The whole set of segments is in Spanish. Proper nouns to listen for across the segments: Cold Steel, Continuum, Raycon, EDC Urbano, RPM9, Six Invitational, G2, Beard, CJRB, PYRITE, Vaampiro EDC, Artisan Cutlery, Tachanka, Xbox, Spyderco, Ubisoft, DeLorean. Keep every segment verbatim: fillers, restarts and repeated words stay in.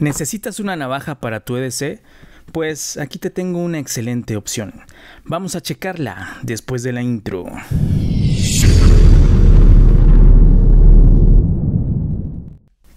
¿Necesitas una navaja para tu E D C? Pues aquí te tengo una excelente opción. Vamos a checarla después de la intro.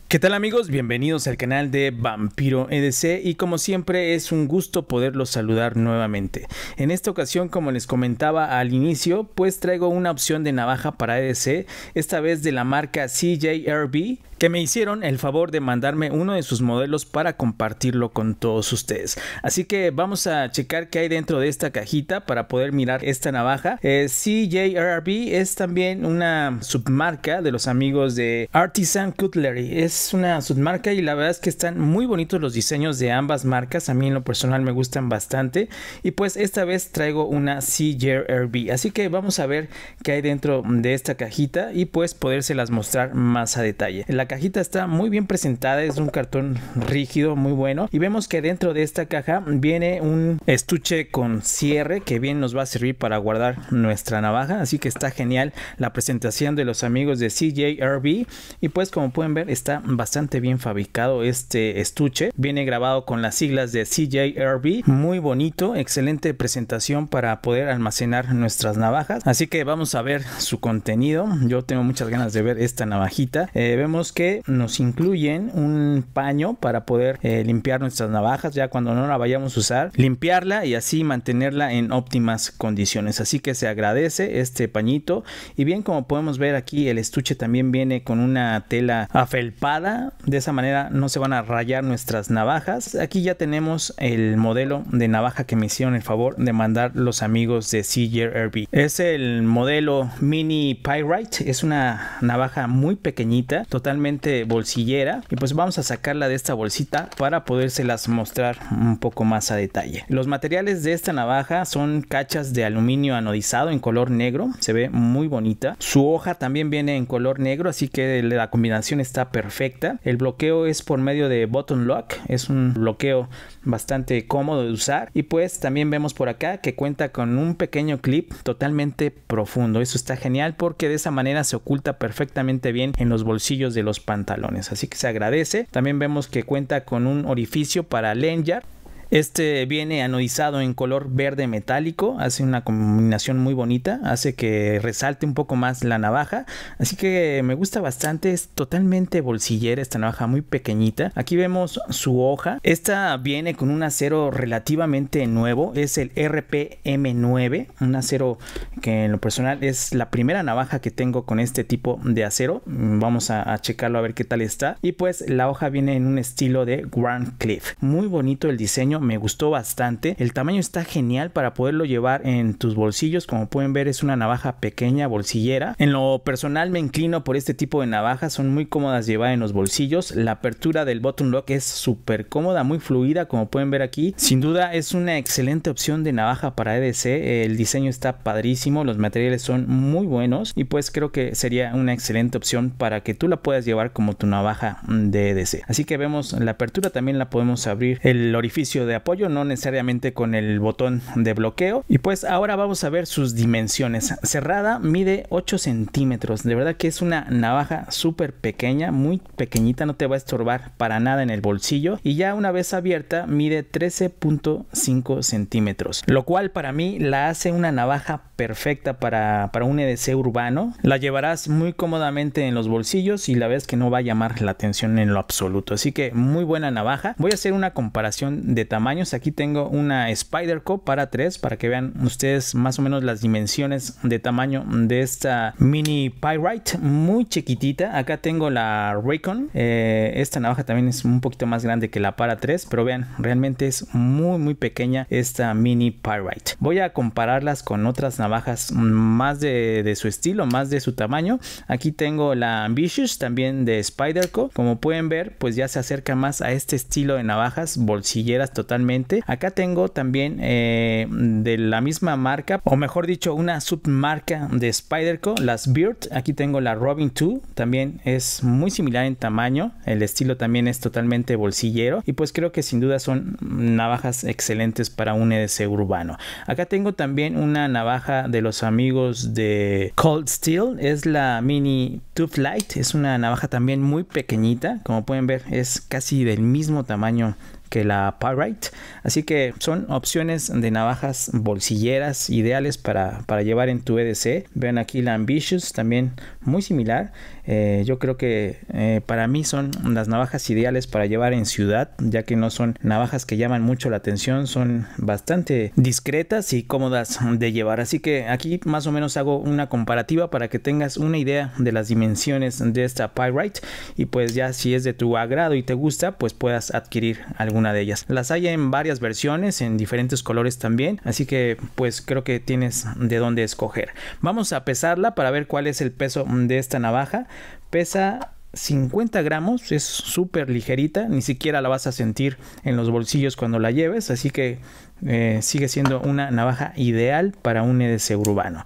¿Qué tal amigos? Bienvenidos al canal de Vaampiro E D C y como siempre es un gusto poderlos saludar nuevamente. En esta ocasión, como les comentaba al inicio, pues traigo una opción de navaja para E D C, esta vez de la marca C J R B, que me hicieron el favor de mandarme uno de sus modelos para compartirlo con todos ustedes. Así que vamos a checar qué hay dentro de esta cajita para poder mirar esta navaja. Eh, C J R B es también una submarca de los amigos de Artisan Cutlery. Es una submarca y la verdad es que están muy bonitos los diseños de ambas marcas. A mí en lo personal me gustan bastante. Y pues esta vez traigo una C J R B. Así que vamos a ver qué hay dentro de esta cajita y pues podérselas mostrar más a detalle. La La cajita está muy bien presentada, es un cartón rígido muy bueno y vemos que dentro de esta caja viene un estuche con cierre que bien nos va a servir para guardar nuestra navaja, así que está genial la presentación de los amigos de C J R B y pues como pueden ver está bastante bien fabricado este estuche, viene grabado con las siglas de C J R B, muy bonito, excelente presentación para poder almacenar nuestras navajas, así que vamos a ver su contenido. Yo tengo muchas ganas de ver esta navajita. Eh, vemos que que nos incluyen un paño para poder eh, limpiar nuestras navajas ya cuando no la vayamos a usar, limpiarla y así mantenerla en óptimas condiciones, así que se agradece este pañito. Y bien, como podemos ver aquí el estuche también viene con una tela afelpada, de esa manera no se van a rayar nuestras navajas. Aquí ya tenemos el modelo de navaja que me hicieron el favor de mandar los amigos de C J R B, es el modelo Mini Pyrite, es una navaja muy pequeñita, totalmente bolsillera, y pues vamos a sacarla de esta bolsita para podérselas mostrar un poco más a detalle. Los materiales de esta navaja son cachas de aluminio anodizado en color negro, se ve muy bonita, su hoja también viene en color negro, así que la combinación está perfecta. El bloqueo es por medio de button lock, es un bloqueo bastante cómodo de usar y pues también vemos por acá que cuenta con un pequeño clip totalmente profundo, eso está genial porque de esa manera se oculta perfectamente bien en los bolsillos de los pantalones, así que se agradece. También vemos que cuenta con un orificio para lanyard. Este viene anodizado en color verde metálico, hace una combinación muy bonita, hace que resalte un poco más la navaja, así que me gusta bastante, es totalmente bolsillera esta navaja, muy pequeñita. Aquí vemos su hoja, esta viene con un acero relativamente nuevo, es el R P M nueve, un acero que en lo personal es la primera navaja que tengo con este tipo de acero, vamos a, a checarlo a ver qué tal está. Y pues la hoja viene en un estilo de Grand Cliff, muy bonito el diseño, me gustó bastante, el tamaño está genial para poderlo llevar en tus bolsillos, como pueden ver es una navaja pequeña bolsillera, en lo personal me inclino por este tipo de navajas, son muy cómodas de llevar en los bolsillos, la apertura del button lock es súper cómoda, muy fluida como pueden ver aquí, sin duda es una excelente opción de navaja para E D C, el diseño está padrísimo, los materiales son muy buenos y pues creo que sería una excelente opción para que tú la puedas llevar como tu navaja de E D C, así que vemos la apertura, también la podemos abrir, el orificio de apoyo, no necesariamente con el botón de bloqueo. Y pues ahora vamos a ver sus dimensiones. Cerrada mide ocho centímetros, de verdad que es una navaja súper pequeña, muy pequeñita, no te va a estorbar para nada en el bolsillo, y ya una vez abierta mide trece punto cinco centímetros, lo cual para mí la hace una navaja perfecta para, para un E D C urbano, la llevarás muy cómodamente en los bolsillos y la ves que no va a llamar la atención en lo absoluto, así que muy buena navaja. Voy a hacer una comparación de tamaños, aquí tengo una Spyderco para tres para que vean ustedes más o menos las dimensiones de tamaño de esta Mini Pyrite, muy chiquitita. Acá tengo la Raycon, eh, esta navaja también es un poquito más grande que la para tres, pero vean, realmente es muy muy pequeña esta Mini Pyrite. Voy a compararlas con otras navajas más de, de su estilo, más de su tamaño. Aquí tengo la Ambitious también de Spyderco, como pueden ver pues ya se acerca más a este estilo de navajas bolsilleras, totalmente. Acá tengo también eh, de la misma marca, o mejor dicho, una submarca de Spyderco, las Beard. Aquí tengo la Robin dos, también es muy similar en tamaño, el estilo también es totalmente bolsillero y pues creo que sin duda son navajas excelentes para un E D C urbano. Acá tengo también una navaja de los amigos de Cold Steel, es la Mini Tooth Light, es una navaja también muy pequeñita, como pueden ver es casi del mismo tamaño que la Pyrite, así que son opciones de navajas bolsilleras ideales para, para llevar en tu E D C. Vean aquí la Ambitious, también muy similar. Eh, yo creo que eh, para mí son las navajas ideales para llevar en ciudad, ya que no son navajas que llaman mucho la atención, son bastante discretas y cómodas de llevar, así que aquí más o menos hago una comparativa para que tengas una idea de las dimensiones de esta Pyrite y pues ya si es de tu agrado y te gusta, pues puedas adquirir alguna de ellas. Las hay en varias versiones, en diferentes colores también, así que pues creo que tienes de dónde escoger. Vamos a pesarla para ver cuál es el peso de esta navaja. Pesa cincuenta gramos, es súper ligerita, ni siquiera la vas a sentir en los bolsillos cuando la lleves, así que eh, sigue siendo una navaja ideal para un E D C urbano.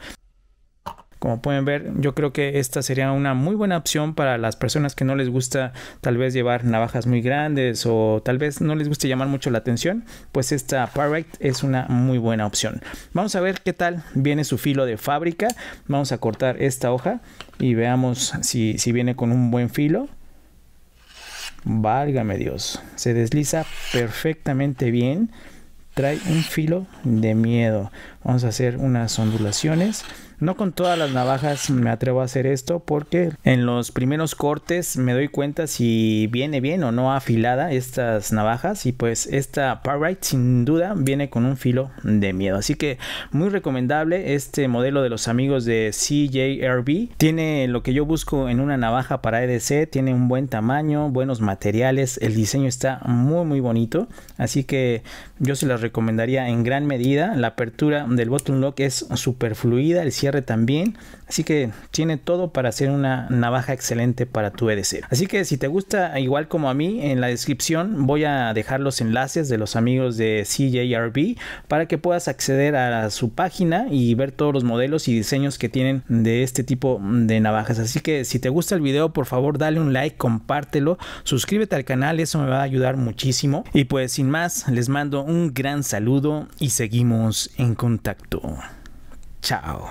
Como pueden ver, yo creo que esta sería una muy buena opción para las personas que no les gusta tal vez llevar navajas muy grandes o tal vez no les guste llamar mucho la atención, pues esta Pyrite es una muy buena opción. Vamos a ver qué tal viene su filo de fábrica. Vamos a cortar esta hoja y veamos si, si viene con un buen filo. Válgame Dios, se desliza perfectamente bien. Trae un filo de miedo. Vamos a hacer unas ondulaciones. No con todas las navajas me atrevo a hacer esto porque en los primeros cortes me doy cuenta si viene bien o no afilada estas navajas, y pues esta Pyrite sin duda viene con un filo de miedo, así que muy recomendable este modelo de los amigos de C J R B. Tiene lo que yo busco en una navaja para E D C, tiene un buen tamaño, buenos materiales, el diseño está muy muy bonito, así que yo se las recomendaría en gran medida. La apertura del bottom lock es súper fluida, el cierre también, así que tiene todo para ser una navaja excelente para tu E D C. Así que si te gusta igual como a mí, en la descripción voy a dejar los enlaces de los amigos de C J R B para que puedas acceder a su página y ver todos los modelos y diseños que tienen de este tipo de navajas. Así que si te gusta el video, por favor dale un like, compártelo, suscríbete al canal, eso me va a ayudar muchísimo. Y pues sin más, les mando un gran saludo y seguimos en contacto. Chao.